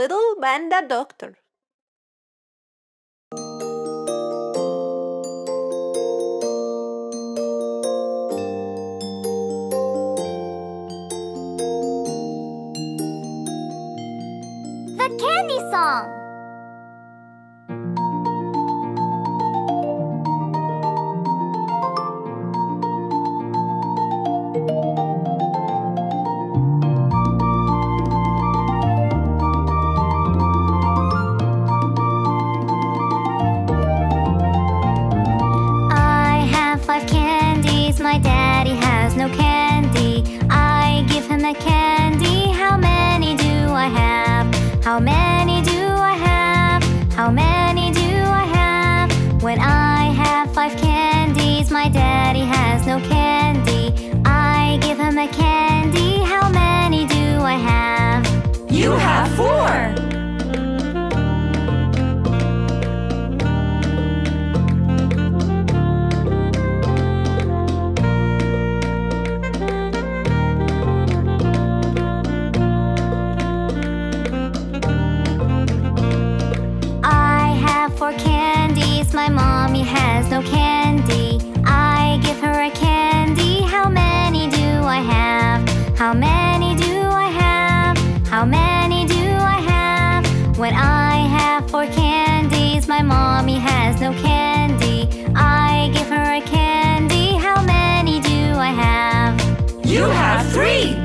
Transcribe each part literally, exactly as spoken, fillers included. Little Panda Doctor. The Candy Song. My daddy has no candy. I give him a candy. How many do I have? How many do I have? How many do I have? When I have five candies, my daddy has no candy. I give him a candy. How many do I have? You have four! My mommy has no candy. I give her a candy. How many do I have? How many do I have? How many do I have? When I have four candies, my mommy has no candy. I give her a candy. How many do I have? You have three!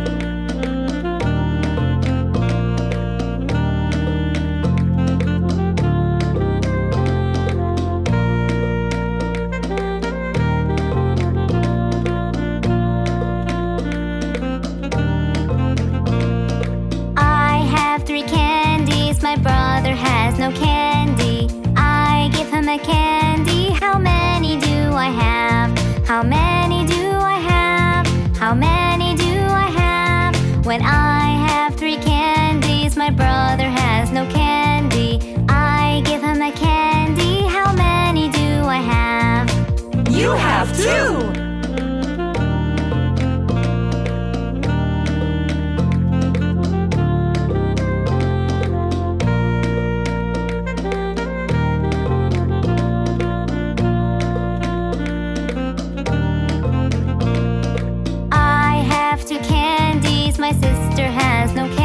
No candy. I give him a candy. How many do I have? How many do I have? How many do I have? When I have three candies, my brother has no candy. I give him a candy. How many do I have? You have two! My sister has no candy.